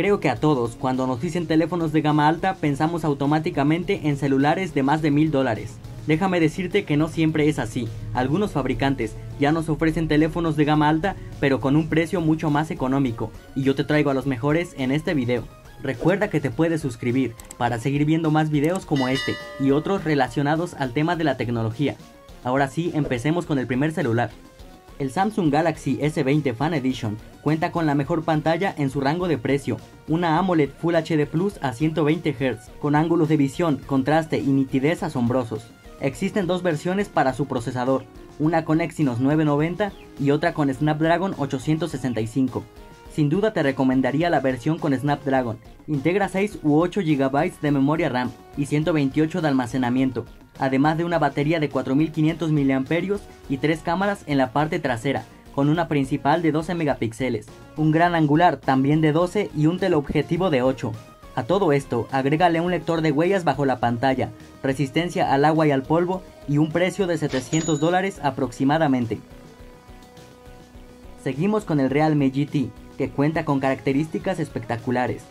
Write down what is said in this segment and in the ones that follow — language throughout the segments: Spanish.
Creo que a todos, cuando nos dicen teléfonos de gama alta, pensamos automáticamente en celulares de más de $1000. Déjame decirte que no siempre es así. Algunos fabricantes ya nos ofrecen teléfonos de gama alta, pero con un precio mucho más económico, y yo te traigo a los mejores en este video. Recuerda que te puedes suscribir para seguir viendo más videos como este y otros relacionados al tema de la tecnología. Ahora sí, empecemos con el primer celular. El Samsung Galaxy S20 Fan Edition cuenta con la mejor pantalla en su rango de precio, una AMOLED Full HD Plus a 120 Hz, con ángulos de visión, contraste y nitidez asombrosos. Existen dos versiones para su procesador, una con Exynos 990 y otra con Snapdragon 865. Sin duda te recomendaría la versión con Snapdragon. Integra 6 u 8 GB de memoria RAM y 128 de almacenamiento, además de una batería de 4500 mAh y 3 cámaras en la parte trasera, con una principal de 12 megapíxeles, un gran angular también de 12 y un teleobjetivo de 8. A todo esto, agrégale un lector de huellas bajo la pantalla, resistencia al agua y al polvo y un precio de $700 aproximadamente. Seguimos con el Realme GT, que cuenta con características espectaculares.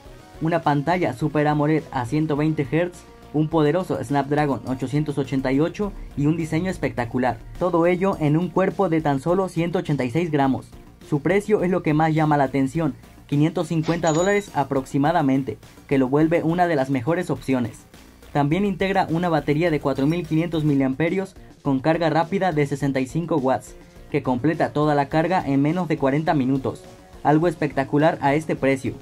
Una pantalla Super AMOLED a 120 Hz, un poderoso Snapdragon 888 y un diseño espectacular, todo ello en un cuerpo de tan solo 186 gramos. Su precio es lo que más llama la atención, $550 aproximadamente, que lo vuelve una de las mejores opciones. También integra una batería de 4500 mAh con carga rápida de 65 watts, que completa toda la carga en menos de 40 minutos, algo espectacular a este precio.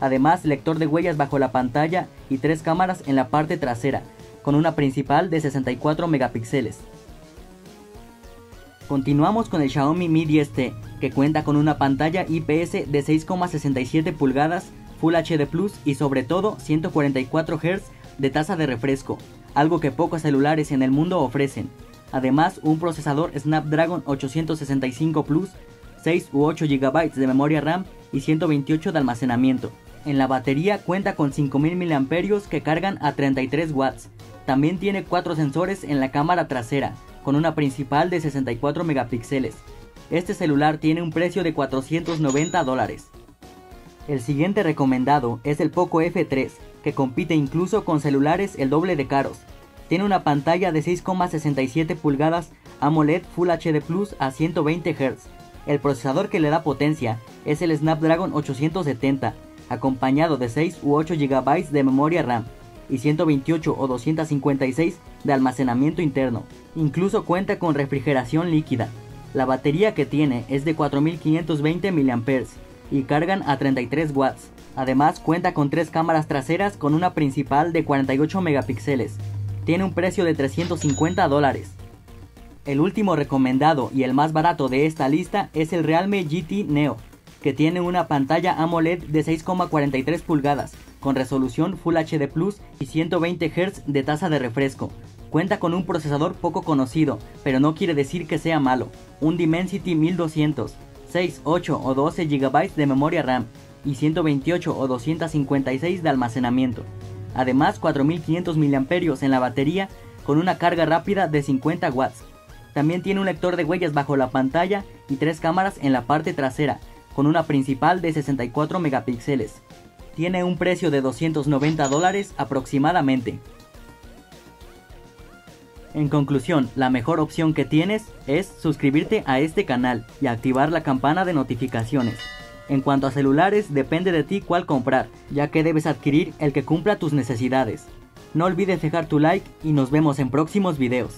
Además, lector de huellas bajo la pantalla y 3 cámaras en la parte trasera, con una principal de 64 megapíxeles. Continuamos con el Xiaomi Mi 10T, que cuenta con una pantalla IPS de 6,67 pulgadas, Full HD Plus y sobre todo 144 Hz de tasa de refresco, algo que pocos celulares en el mundo ofrecen. Además, un procesador Snapdragon 865 Plus, 6 u 8 GB de memoria RAM y 128 de almacenamiento. En la batería cuenta con 5000 mAh que cargan a 33 watts. También tiene 4 sensores en la cámara trasera, con una principal de 64 megapíxeles. Este celular tiene un precio de $490. El siguiente recomendado es el Poco F3, que compite incluso con celulares el doble de caros. Tiene una pantalla de 6,67 pulgadas AMOLED Full HD Plus a 120 Hz. El procesador que le da potencia es el Snapdragon 870, acompañado de 6 u 8 GB de memoria RAM y 128 o 256 de almacenamiento interno. Incluso cuenta con refrigeración líquida. La batería que tiene es de 4520 mAh y cargan a 33 watts. Además cuenta con 3 cámaras traseras con una principal de 48 megapíxeles. Tiene un precio de $350. El último recomendado y el más barato de esta lista es el Realme GT Neo, que tiene una pantalla AMOLED de 6,43 pulgadas con resolución Full HD Plus y 120 Hz de tasa de refresco. Cuenta con un procesador poco conocido, pero no quiere decir que sea malo, un Dimensity 1200, 6, 8 o 12 GB de memoria RAM y 128 o 256 de almacenamiento. Además 4500 mAh en la batería con una carga rápida de 50 watts. También tiene un lector de huellas bajo la pantalla y 3 cámaras en la parte trasera, con una principal de 64 megapíxeles. Tiene un precio de $290 aproximadamente. En conclusión, la mejor opción que tienes es suscribirte a este canal y activar la campana de notificaciones. En cuanto a celulares, depende de ti cuál comprar, ya que debes adquirir el que cumpla tus necesidades. No olvides dejar tu like y nos vemos en próximos videos.